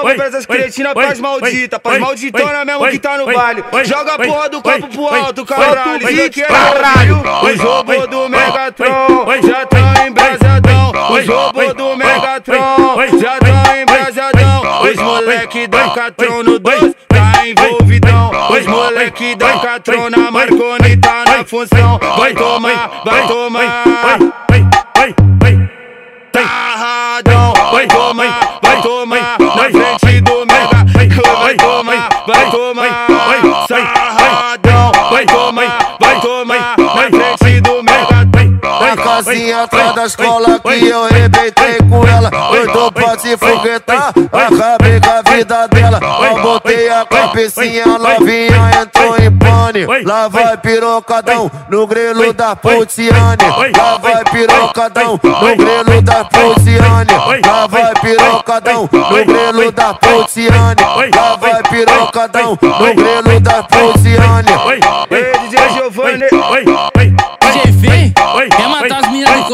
Oi, essas cretinas, paz maldita, paz malditona mesmo que tá no baile. Joga a porra do copo pro alto, caralho, que caralho. O jogo do Megatron já tá embrasadão. O jogo do Megatron já tá embrasadão. Os moleque da Catron no 2 tá envolvidão. Os moleque da Catron na Marconi tá na função. Vai tomar, vai tomar. Tarradão, vai tomar. Vai tomar, sarradão, vai tomar, na frente do Megatron. Na casinha atrás da escola que eu rebentei com ela. Doidou pra se foguetar, acabei com a vida dela. Eu botei a cabecinha, novinha entrou em pane. Lá vai pirocadão, no grelo da Pontiane. Lá vai pirocadão, no grelo da Pontiane. Lá vai pirocadão, no grelo da Pontiane. Lá vai pirocadão, no grelo da Pontiane. Ei, DJ Geovani, DJ Fim, quer matar as meninas do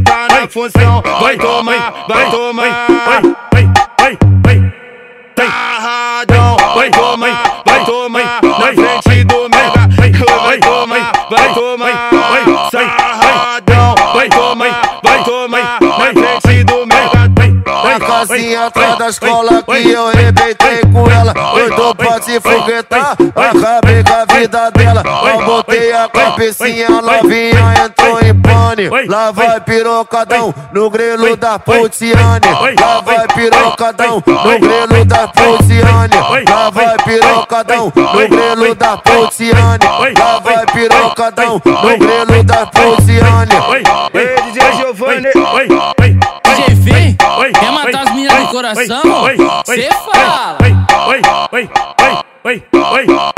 tá na função. Vai tomar, vai tomar. Tarradão, vai tomar, na frente do Megatron. Vai tomar, sarradão, vai tomar, na frente do Megatron. Na casinha atrás da escola que eu rebentei com ela. Doidou pra se foguetar, acabei com a vida dela. Eu botei a cabecinha, novinha entrou em pane. Lá vai pirocadão, no grelo da Pontiane. Lá vai pirocadão, no grelo da Pontiane. Lá vai pirocadão, no grelo da Pontiane. Lá vai pirocadão, no grelo da Pontiane. Ei, DJ Geovani, DJ Fim, quer matar as meninas do coração? Cê fala.